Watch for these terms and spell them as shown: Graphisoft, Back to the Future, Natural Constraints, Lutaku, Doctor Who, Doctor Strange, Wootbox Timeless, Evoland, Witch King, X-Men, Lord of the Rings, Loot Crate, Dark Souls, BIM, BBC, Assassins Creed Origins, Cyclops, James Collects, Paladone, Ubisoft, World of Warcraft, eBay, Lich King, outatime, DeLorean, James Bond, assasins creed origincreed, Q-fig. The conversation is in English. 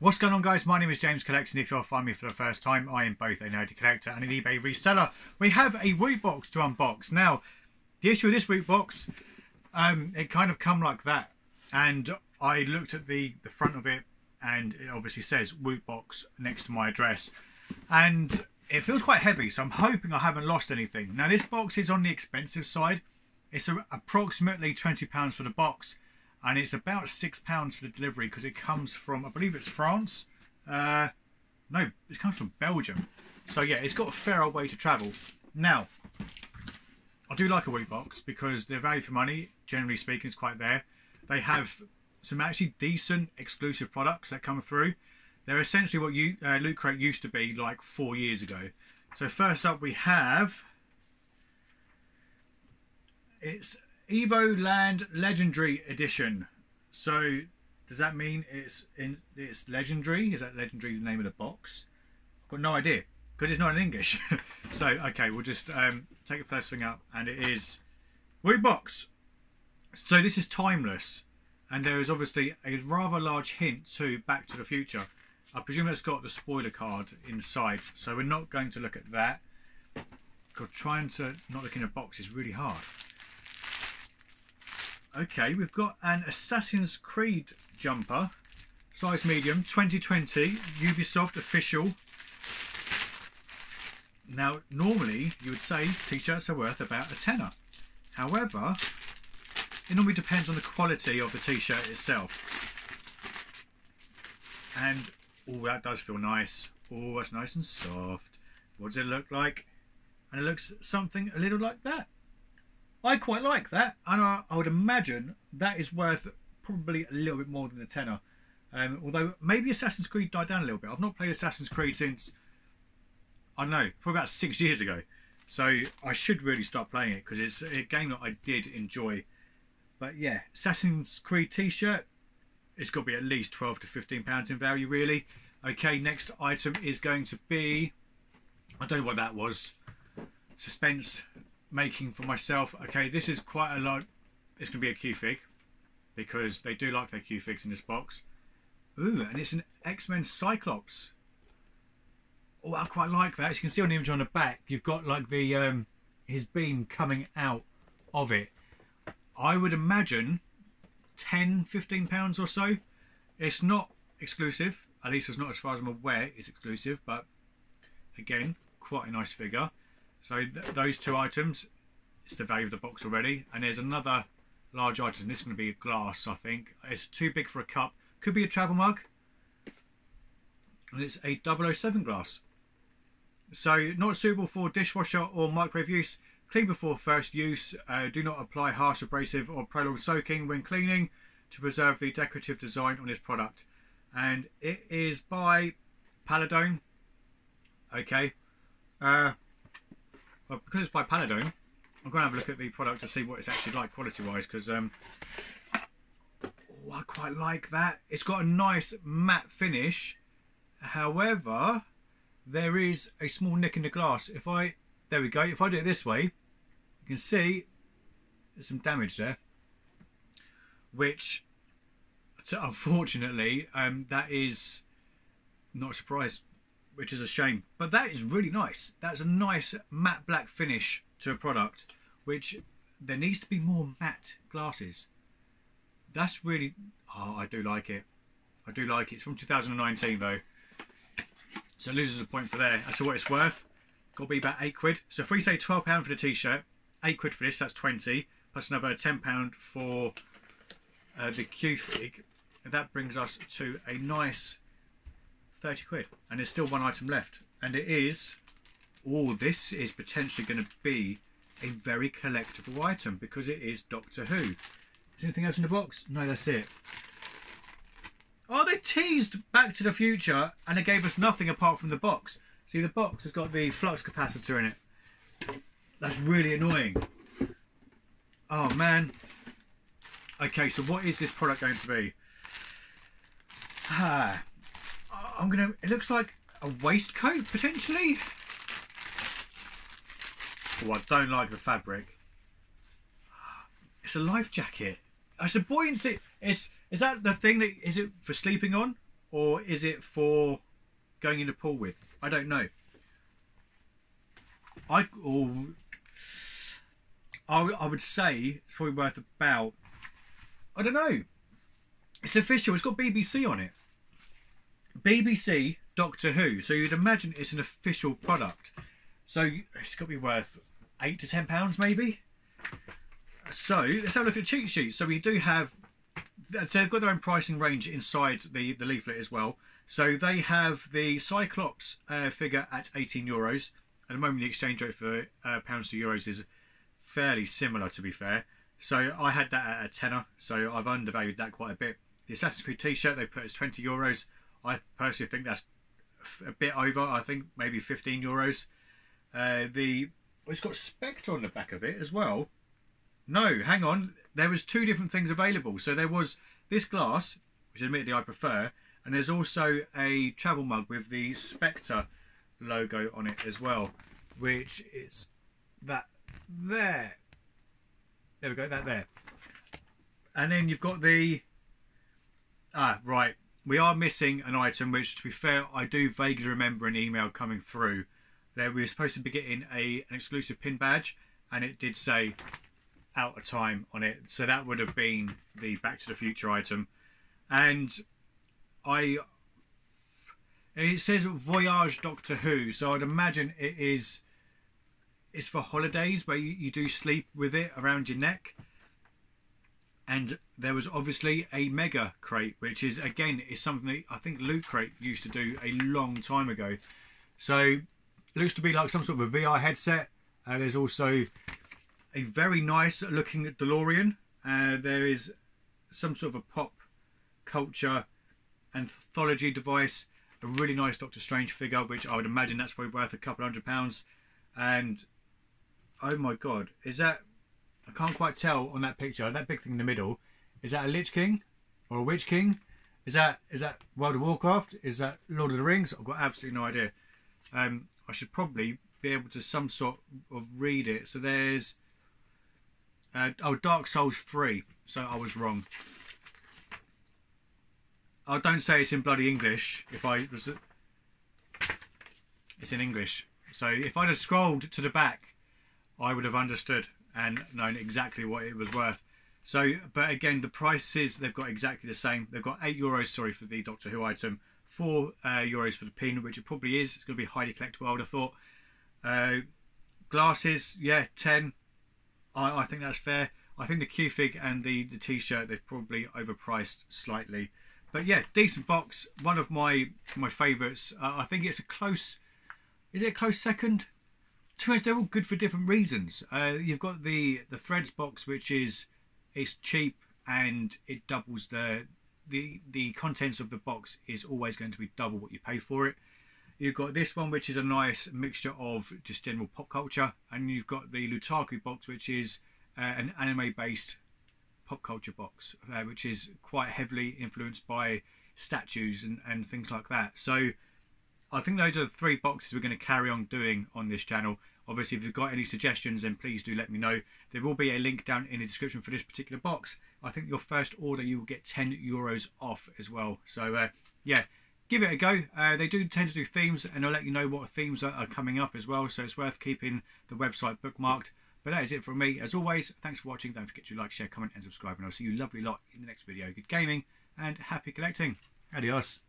What's going on, guys? My name is James Collects, and if you'll find me for the first time, I am both a nerdy collector and an eBay reseller. We have a Wootbox to unbox. Now, the issue with this Wootbox, it kind of come like that, and I looked at the front of it, and it obviously says Wootbox next to my address, and it feels quite heavy, so I'm hoping I haven't lost anything. Now, this box is on the expensive side. It's approximately £20 for the box, and it's about £6 for the delivery because it comes from, I believe it's France. No, it comes from Belgium. So yeah, it's got a fair old way to travel. Now, I do like a Wootbox because their value for money, generally speaking, is quite there. They have some actually decent exclusive products that come through. They're essentially what Loot Crate used to be like 4 years ago. So first up we have... It's Evoland Legendary Edition. So does that mean it's legendary? Is that legendary the name of the box? I've got no idea because it's not in English. So okay, we'll just take the first thing up, and it is Wootbox. So this is Timeless, and there is obviously a rather large hint to Back to the Future. I presume it's got the spoiler card inside, so we're not going to look at that. God, trying to not look in a box is really hard. Okay, we've got an Assassins Creed jumper, size medium, 2020, Ubisoft official. Now, normally you would say t-shirts are worth about £10. However, it normally depends on the quality of the t-shirt itself. And, oh, that does feel nice. Oh, that's nice and soft. What does it look like? And it looks something a little like that. I quite like that, and I would imagine that is worth probably a little bit more than a tenner. Although maybe Assassin's Creed died down a little bit. I've not played Assassin's Creed since, I don't know, probably about 6 years ago. So I should really start playing it because it's a game that I did enjoy. But yeah, Assassin's Creed t-shirt, it's got to be at least £12 to £15 in value, really. Okay, next item is going to be, I don't know what that was, suspense making for myself. Okay, this is quite a lot. It's gonna be a Q-fig because they do like their Q-figs in this box. Ooh, and it's an X-Men Cyclops. Oh, I quite like that. As you can see on the image on the back, you've got like the his beam coming out of it. I would imagine £10-15 or so. It's not exclusive, at least it's not as far as I'm aware it's exclusive, but again, quite a nice figure. So those two items, it's the value of the box already. And there's another large item, and this is going to be a glass, I think. It's too big for a cup. Could be a travel mug. And it's a 007 glass. So not suitable for dishwasher or microwave use. Clean before first use. Do not apply harsh abrasive or prolonged soaking when cleaning to preserve the decorative design on this product. And it is by Paladone. Okay. Well, because it's by Paladone, I'm going to have a look at the product to see what it's actually like quality-wise, because oh, I quite like that. It's got a nice matte finish. However, there is a small nick in the glass. There we go. If I do it this way, you can see there's some damage there, which, unfortunately, that is not a surprise, which is a shame. But that is really nice. That's a nice matte black finish to a product, which there needs to be more matte glasses. That's really, oh, I do like it. I do like it. It's from 2019 though, so loses a point for there. That's what it's worth. Got to be about £8. So if we say £12 for the t-shirt, £8 for this, that's 20, plus another £10 for the Q-fig. That brings us to a nice £30, and there's still one item left, and it is, oh, this is potentially going to be a very collectible item because it is Doctor Who. Is there anything else in the box? No, that's it. Oh, they teased Back to the Future and they gave us nothing apart from the box. See, the box has got the flux capacitor in it. That's really annoying. Oh man. Okay, so what is this product going to be? I'm gonna, it looks like a waistcoat potentially. Oh, I don't like the fabric. It's a life jacket. It's a buoyancy. Is that the thing that, is it for sleeping on? or is it for going in a pool with? I don't know. I would say it's probably worth about, I don't know. It's official. It's got BBC on it. BBC Doctor Who. So you'd imagine it's an official product. So it's got to be worth £8 to £10 maybe. So let's have a look at the cheat sheet. So we do have, they've got their own pricing range inside the leaflet as well. So they have the Cyclops figure at €18. At the moment, the exchange rate for pounds to euros is fairly similar, to be fair. So I had that at a tenner, so I've undervalued that quite a bit. The Assassin's Creed t-shirt they put as €20. I personally think that's a bit over. I think maybe €15. It's got Spectre on the back of it as well. No, hang on. There was two different things available. So there was this glass, which admittedly I prefer, and there's also a travel mug with the Spectre logo on it as well, which is that there. There we go, that there. And then you've got the... Ah, right. We are missing an item, which, to be fair, I do vaguely remember an email coming through. There, we were supposed to be getting an exclusive pin badge, and it did say Out of Time on it. So that would have been the Back to the Future item. And it says Voyage Doctor Who, so I'd imagine it is... It's for holidays where you do sleep with it around your neck. And there was obviously a mega crate, which is, again, is something that I think Loot Crate used to do a long time ago. So it looks to be like some sort of a VR headset. There's also a very nice looking DeLorean. There is some sort of a pop culture anthology device. A really nice Doctor Strange figure, which I would imagine that's probably worth a couple £100. And... oh my god, is that... I can't quite tell on that picture, that big thing in the middle. Is that a Lich King? Or a Witch King? Is that World of Warcraft? Is that Lord of the Rings? I've got absolutely no idea. I should probably be able to some sort of read it. So there's... oh, Dark Souls 3. So I was wrong. I don't say it's in bloody English. It's in English. So if I'd have scrolled to the back, I would have understood and known exactly what it was worth. So, but again, the prices, they've got exactly the same. They've got €8, sorry, for the Doctor Who item, €4 for the pin, which it probably is. It's going to be highly collectible, I would have thought. Glasses, yeah, 10. I think that's fair. I think the Q-fig and the T-shirt, they've probably overpriced slightly. But yeah, decent box. One of my favourites. I think it's a close... Is it a close second? They're all good for different reasons. You've got the Threads box, which is cheap and it doubles the contents of the box is always going to be double what you pay for it. You've got this one, which is a nice mixture of just general pop culture, and you've got the Lutaku box, which is an anime-based pop culture box, which is quite heavily influenced by statues and things like that. So I think those are the three boxes we're going to carry on doing on this channel. Obviously, if you've got any suggestions, then please do let me know. There will be a link down in the description for this particular box. I think your first order, you will get €10 off as well. So, yeah, give it a go. They do tend to do themes, and I'll let you know what themes are coming up as well. So it's worth keeping the website bookmarked. But that is it from me. As always, thanks for watching. Don't forget to like, share, comment, and subscribe. And I'll see you lovely lot in the next video. Good gaming and happy collecting. Adios.